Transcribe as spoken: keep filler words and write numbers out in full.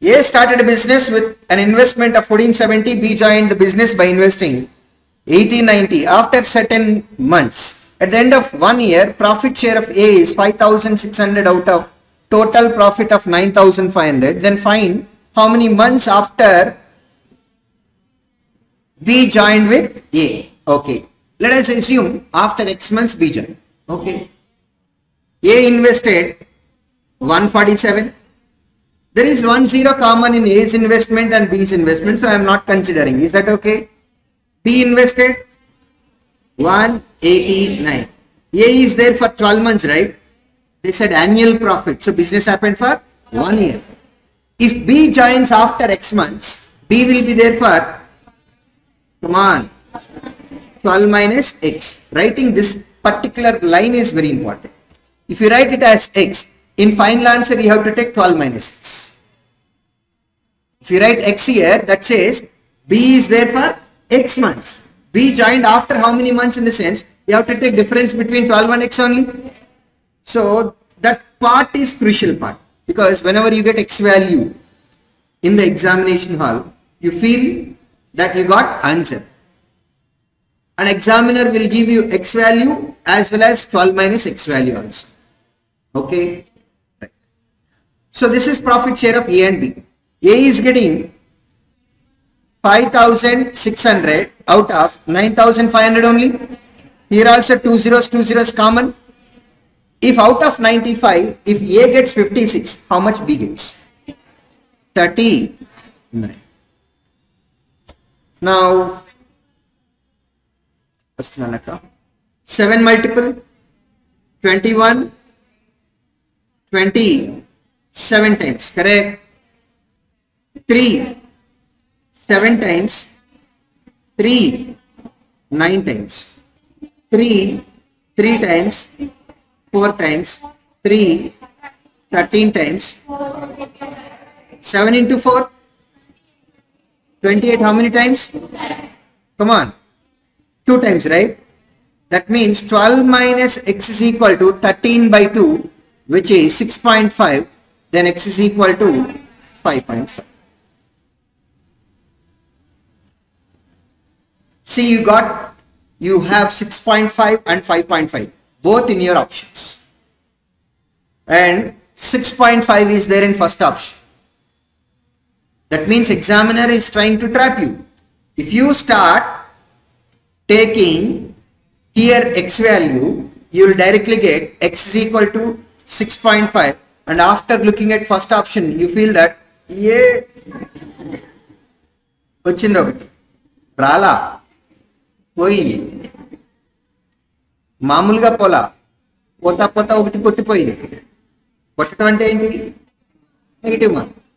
A started a business with an investment of fourteen seventy. B joined the business by investing eighteen ninety. After certain months, at the end of one year, profit share of A is five thousand six hundred out of total profit of nine thousand five hundred. Then find how many months after B joined with A. Okay. Let us assume after X months B joined. Okay. A invested one forty-seven. There is one zero common in A's investment and B's investment, so I am not considering. Is that okay? B invested one eighty-nine. A is there for twelve months, right? They said annual profit. So business happened for one year. If B joins after X months, B will be there for, come on, twelve minus X. Writing this particular line is very important. If you write it as X, in final answer you have to take twelve minus X. If you write X here, that says B is there for X months. B joined after how many months in the sense? You have to take difference between twelve and X only. So that part is crucial part, because whenever you get X value in the examination hall, you feel that you got answer. An examiner will give you X value as well as twelve minus X value also. Okay. Right. So this is profit share of A and B. A is getting five thousand six hundred out of nine thousand five hundred only. Here also two zeros, two zeros common. If out of ninety-five, if A gets fifty-six, how much B gets? thirty-nine. Now, seven multiple, twenty-one, twenty, seven times, correct? three, seven times, three, nine times, three, three times, four times, three, thirteen times, seven into four, twenty-eight, how many times? Come on. two times, right? That means twelve minus X is equal to thirteen by two, which is six point five. Then X is equal to five point five. See, you got, you have six point five and five point five both in your options, and six point five is there in first option. That means examiner is trying to trap you. If you start taking here X value, you will directly get X is equal to six point five, and after looking at first option you feel that yeah, Brala Poini Mamulga Pola Pota Pota Uti Putipoini. What's twenty negative one?